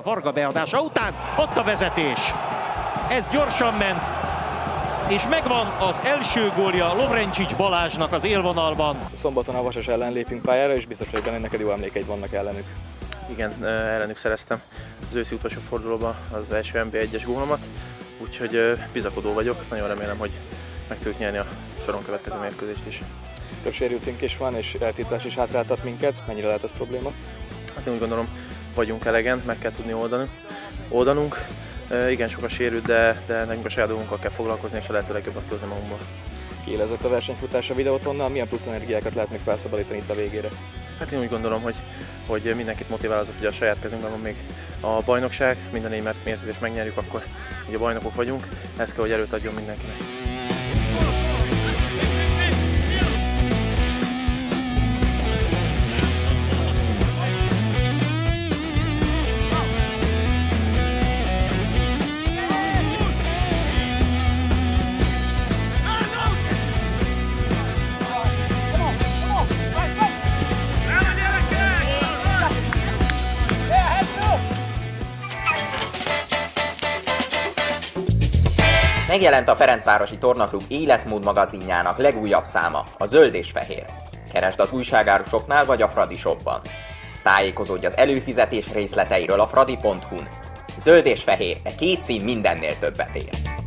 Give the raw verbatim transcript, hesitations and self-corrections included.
A Varga beadása után ott a vezetés. Ez gyorsan ment, és megvan az első gólja Lovrencsics Balázsnak az élvonalban. Szombaton a Vasas ellen lépünk pályára, és biztos, hogy benne neked jó emlékeid vannak ellenük. Igen, ellenük szereztem az őszi utolsó fordulóban az első en bé egyes gólomat, úgyhogy bizakodó vagyok, nagyon remélem, hogy meg tudjuk nyerni a soron következő mérkőzést is. Több sérültünk is van, és eltiltás is hátráltat minket, mennyire lehet ez probléma? Hát én úgy gondolom, vagyunk elegen, meg kell tudni oldani, oldanunk. E, igen, sok a sérült, de, de nekünk a saját dolgunkkal kell foglalkozni, és a lehető legjobbat kihozni magunkból. Kiélezett a versenyfutás a videótonnal, milyen plusz energiákat lehet még felszabadítani itt a végére? Hát én úgy gondolom, hogy, hogy mindenkit motivál azok, hogy a saját kezünkben van még a bajnokság, minden négy mérkőzést megnyerjük, akkor ugye a bajnokok vagyunk, ez kell, hogy erőt adjon mindenkinek. Megjelent a Ferencvárosi Tornaklub életmód magazinjának legújabb száma, a Zöld és Fehér. Keresd az újságárusoknál vagy a Fradi shopban. Tájékozódj az előfizetés részleteiről a fradi pont hu-n. Zöld és Fehér, e két szín mindennél többet ér.